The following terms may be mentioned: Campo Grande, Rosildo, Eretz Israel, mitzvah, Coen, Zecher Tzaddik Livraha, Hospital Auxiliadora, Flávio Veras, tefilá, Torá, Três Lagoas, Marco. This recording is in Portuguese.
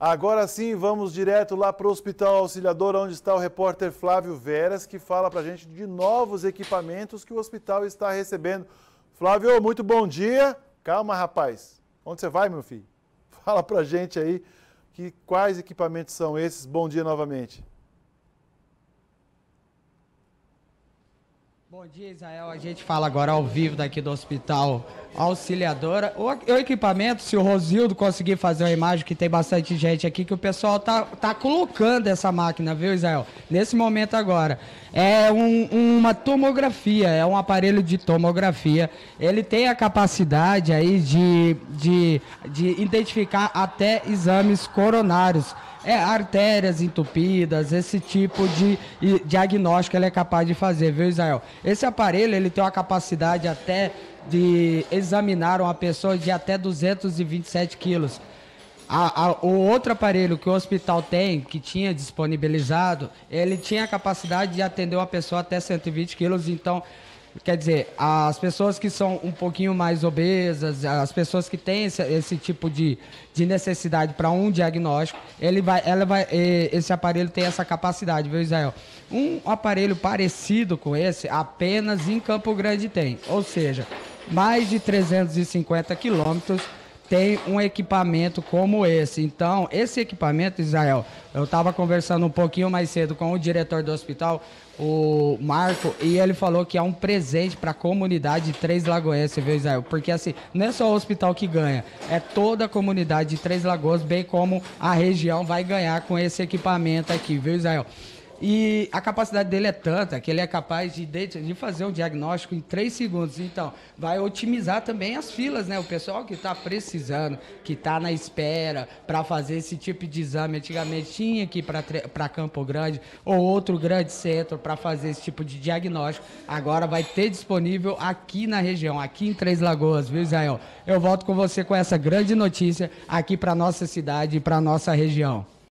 Agora sim, vamos direto lá para o Hospital Auxiliadora, onde está o repórter Flávio Veras, que fala para a gente de novos equipamentos que o hospital está recebendo. Flávio, muito bom dia. Calma, rapaz. Onde você vai, meu filho? Fala para a gente aí quais equipamentos são esses. Bom dia novamente. Bom dia, Israel. A gente fala agora ao vivo daqui do Hospital Auxiliadora. O equipamento, se o Rosildo conseguir fazer uma imagem, que tem bastante gente aqui, que o pessoal tá colocando essa máquina, viu, Israel? Nesse momento agora. É uma tomografia, é um aparelho de tomografia. Ele tem a capacidade aí de identificar até exames coronários. Artérias entupidas, esse tipo de diagnóstico ele é capaz de fazer, viu, Israel? Esse aparelho, ele tem uma capacidade até de examinar uma pessoa de até 227 quilos. O outro aparelho que o hospital tem, que tinha disponibilizado, ele tinha a capacidade de atender uma pessoa até 120 quilos, então... Quer dizer, as pessoas que são um pouquinho mais obesas, as pessoas que têm esse tipo de necessidade para um diagnóstico, esse aparelho tem essa capacidade, viu, Israel? Um aparelho parecido com esse, apenas em Campo Grande tem, ou seja, mais de 350 quilômetros tem um equipamento como esse. Então, esse equipamento, Israel, eu estava conversando um pouquinho mais cedo com o diretor do hospital, o Marco, e ele falou que é um presente para a comunidade de Três Lagoas, viu, Israel? Porque, assim, não é só o hospital que ganha, é toda a comunidade de Três Lagoas, bem como a região vai ganhar com esse equipamento aqui, viu, Israel? E a capacidade dele é tanta que ele é capaz de fazer um diagnóstico em 3 segundos. Então, vai otimizar também as filas, né? O pessoal que está precisando, que está na espera para fazer esse tipo de exame. Antigamente tinha que ir para Campo Grande ou outro grande centro para fazer esse tipo de diagnóstico. Agora vai ter disponível aqui na região, aqui em Três Lagoas, viu, Israel? Eu volto com você com essa grande notícia aqui para a nossa cidade e para a nossa região.